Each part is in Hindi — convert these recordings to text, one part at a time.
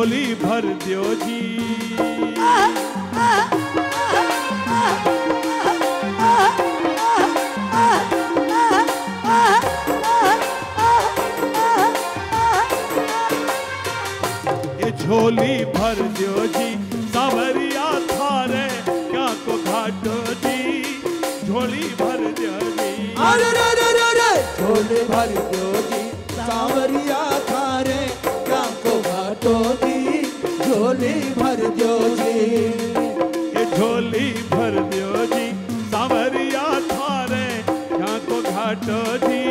झोली भर दियो जी। ये झोली भर दियो जी, सावरिया थारे क्या को घाटो जी। झोली भर दियो जी, झोली भर दियो जी, सावरिया थारे क्या को घाटो जी। झोली भर दियो जी, ये झोली भर दियो जी, सावरिया थारे क्या को घाटो जी।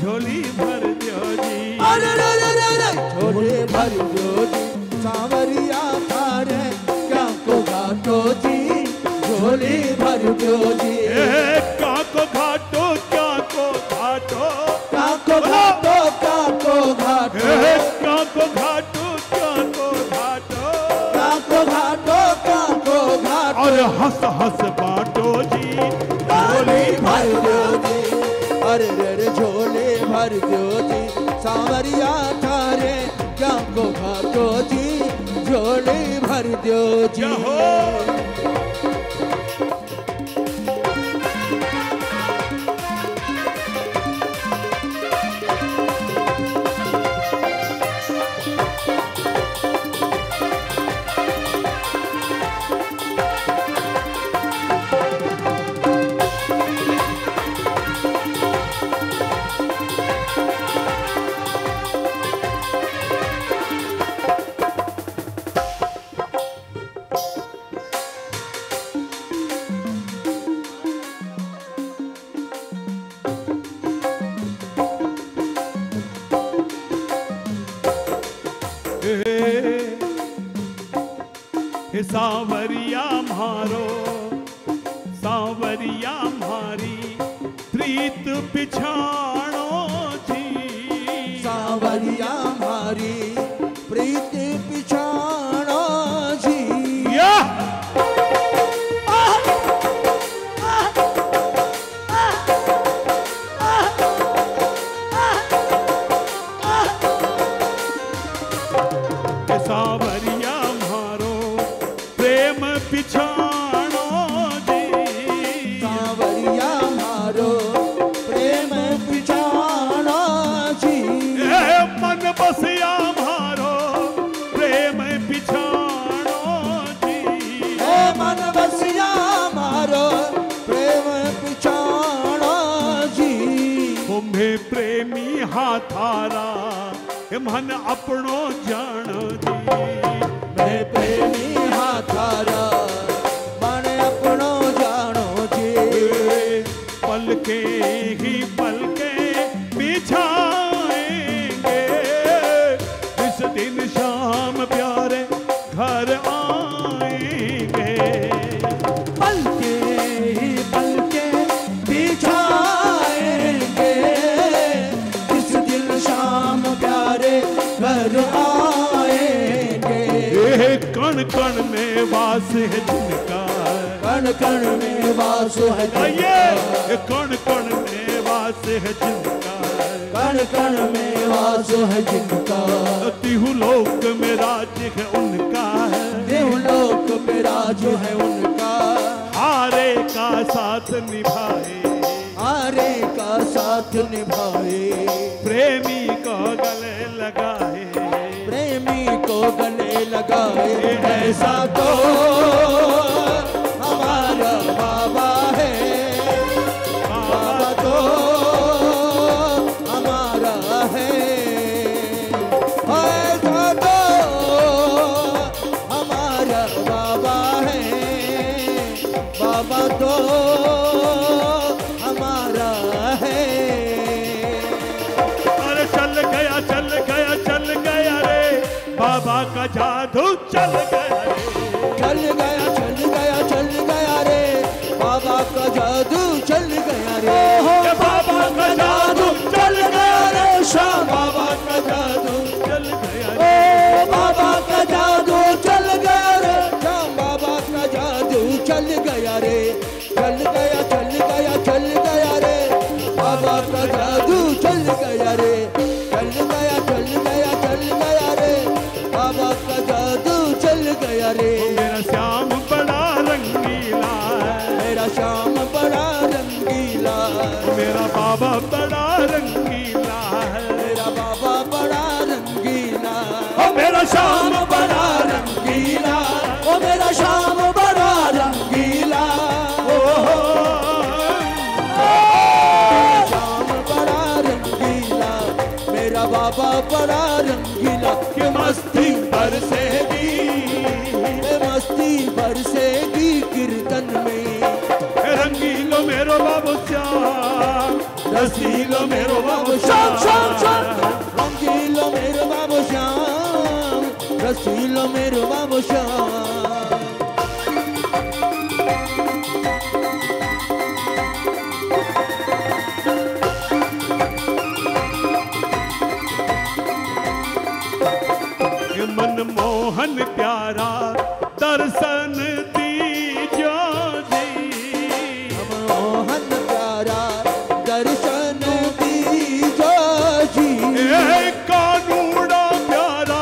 झोली भर दियो जी, झोली भर दियो जी, सावरिया थारे क्या को घाटो जी। झोली भर दियो जी, क्या को घाटो, क्या को घाटो, क्या को घाटो, क्या को घाटो, क्या को घाटो, क्या को घाटो, क्या को घाटो, क्या को घाटो। अरे हंस हंस बांटो जी, झोली भर दियो जी। अरे रे झोली भर दियो जी, सावरिया थारे क्या को घाटो जी। झोली भर दियो जी। सावरिया मारो, सावरिया मारी प्रीत पिछाणो जी। सावरिया मारी प्रीत पिछाणो जी। थारा मन अपनो जानो जी। मैं प्रेमी हा थारा मन अपनो जानो जी। पलके ही पलके बिछाएंगे जिस दिन शाम प्यारे घर आएंगे। पलके ही पलके बिछा कण कण में वास है जिनका, कण कण में वास है जिनका, कण कण में वास है जिनका, कण कण में वास है जिनका। तिहु लोक में राज है उनका, तिहु लोक में राज है उनका। हारे का साथ निभाए, हारे का साथ निभाए। प्रेमी को गले लगाए, प्रेमी को गले लगाए। ऐसा तो हमारा बाबा है, बाबा तो हमारा है। ऐसा तो हमारा बाबा है, बाबा तो हमारा है। अरे चल गया, चल गया, चल गया रे बाबा का जादू। चल गया रे, चल गया, चल गया, चल गया रे बाबा का जादू। चल गया रे बाबा का जादू, चल गया रे श्याम बाबा का जादू। चल गया रे बाबा का जादू, चल गया रे श्याम बाबा का जादू। चल गया रे, चल गया, चल गया, चल गया रे बाबा का जादू। चल गया रे, चल गया, चल गया, चल गया रे बाबा का गया रे। मेरा श्याम बड़ा रंगीला है, मेरा श्याम बड़ा रंगीला है, मेरा बाबा बड़ा रंगीला है, मेरा बाबा बड़ा रंगीला है, ओ मेरा श्याम बड़ा रंगीला, ओ मेरा श्याम बड़ा रंगीला, ओ श्याम बड़ा रंगीला, मेरा बाबा बड़ा रंगीला। ये मस्ती बरसेगी, मस्ती बरसेगी कीर्तन में, रंगीलो मेरो बाबू श्याम, रसीलो मेरो बाबू श्याम, रंगीलो मेरो बाबू श्याम, रसीलो मेरो बाबू श्याम। मोहन प्यारा दर्शन दीजो दी, मोहन प्यारा दर्शन दीजो जी, कानूड़ा प्यारा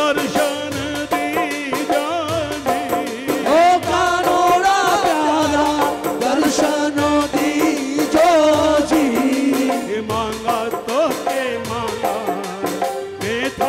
दर्शन दीजो जी, ओ कानूड़ा प्यारा दर्शन दीजो जी। मांगा तो के मांगा बेटा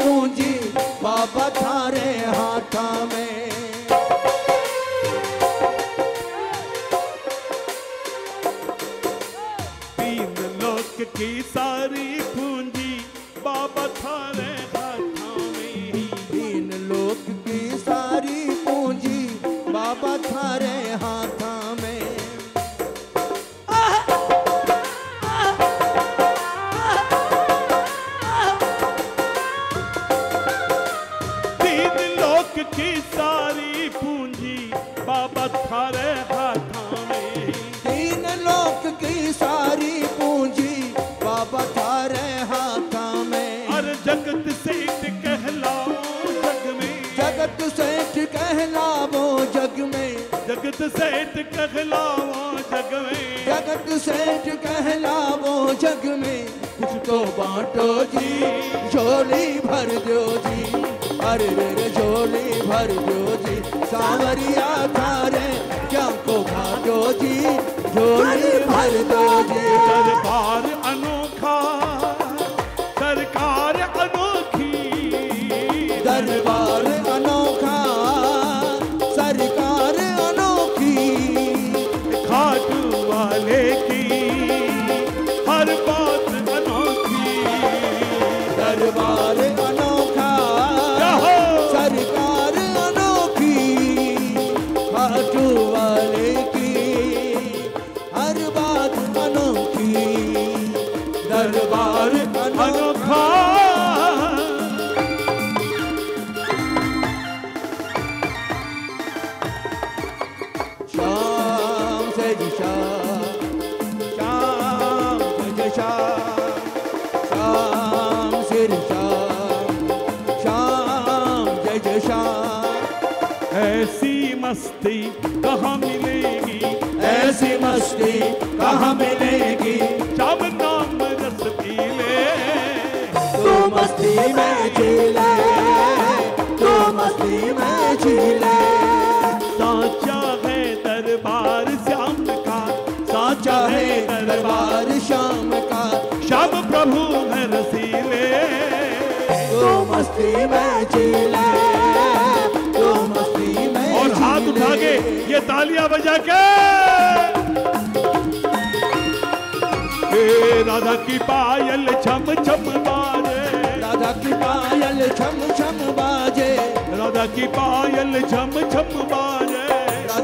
पूंजी बाबा थारे हाथों में। की सारी पूंजी बाबा थारे हाथों में, तीन लोक की सारी पूंजी बाबा थारे हाथों में। तीन लोक की सारी पूंजी बाबा थारे हाथों में, तीन लोक की सारी पूंजी बाबा थारे हाथों में। हर जगत सेठ कहलाओ जग में, जगत सेठ कहलाओ जग में, जगत सेठ कहलाओ जग में, जगत सेठ कहलाओ जग में। कुछ तो बांटो जी, झोली भर दो जी, अरे रे झोली भर दो जी, सांवरिया थारे जम को बांटो जी, झोली भर दो जी। दरबार अनोखा सरकार अनोखी, दरबार अनोखा सरकार अनोखी, खाटू वाले की हर बात अनोखी, दरबार अनोखा सरकार अनोखी, खाटू वाले की हर बात अनोखी, दरबार अनोखा। श्याम से श्याम, श्याम से श्याम, श्याम से श्याम, श्याम जय श्याम। ऐसी मस्ती कहाँ मिलेगी, ऐसी मस्ती कहाँ मिलेगी, श्याम नाम रस पी ले तो मस्ती में जी ले, तो मस्ती में जी ले। साँचा है दरबार श्याम का, साँचा है दरबार श्याम का, श्याम प्रभु है रसीले तो मस्ती में जी ले, तो मस्ती में। और हाथ उठा के ये तालियां बजा के राधा की पायल छम छम बाजे, राधा की पायल छम छम बाजे, राधा की पायल छम छम बाजे,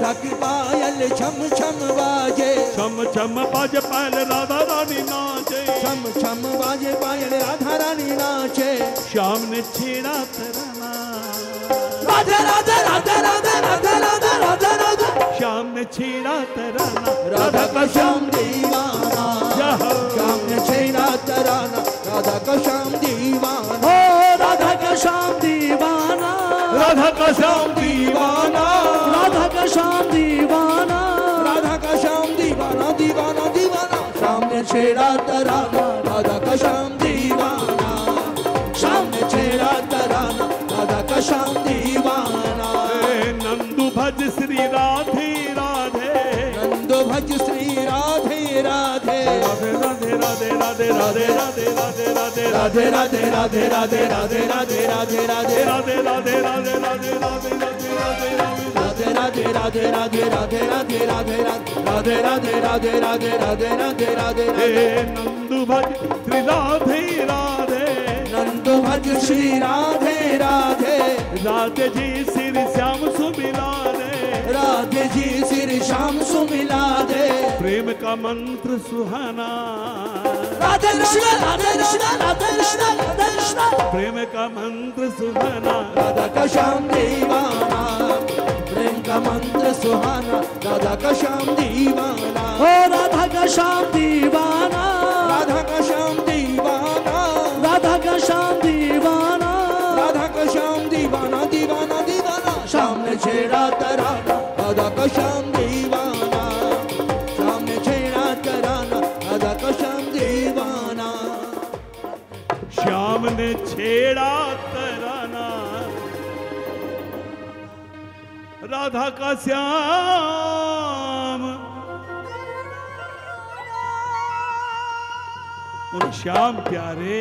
राधा की पायल छम छम बाजे, छम छम बाजे पायल राधा रानी नाचे, छम छम बाजे पायल राधा रानी नाचे। श्याम ने छेड़ा तराना, राधा राधा राधा राधा राधा राधा राधा राधा, श्याम ने छेड़ा तराना, राधा का श्याम दीवाना, श्याम ने छेड़ा तराना, राधा का श्याम दीवाना, राधा का श्याम दीवाना, राधा का श्याम दीवाना, राधा का श्याम दीवाना, राधा का श्याम दीवाना दीवाना दीवाना, श्याम ने छेड़ा तराना, राधा का श्याम दीवाना, श्याम ने छेड़ा तराना, राधा का श्याम दीवाना। नंदू भज श्री राधे राधे, नंदू भज श्री राधे राधे, राधे राधे राधे राधे राधे राधे राधे राधे राधे राधे राधे राधे राधे राधे राधे राधे राधे राधे राधे राधे राधे राधे राधे राधे राधे राधे राधे राधे राधे राधे राधे राधे राधे राधे राधे। नंदू भज श्री राधे राधे, नंदू भज श्री राधे राधे, राधे जी श्री श्याम सुमिला दे, राधे जी श्री श्याम सुमिला दे, प्रेम का मंत्र सुहाना, राधे कृष्णा राधे कृष्णा राधे कृष्णा राधे कृष्णा, प्रेम का मंत्र सुहाना, राधा का श्याम दीवाना, का मंत्र सुहाना, राधा का श्याम दीवाना, ओ राधा का श्याम दीवाना, राधा का श्याम दीवाना, राधा का श्याम दीवाना, राधा का श्याम दीवाना दीवाना दीवाना, श्याम ने छेड़ा तराना, राधा का श्याम दीवाना, श्याम ने छेड़ा तराना, राधा का श्याम दीवाना, श्याम ने छेड़ा राधा का श्याम। उन श्याम प्यारे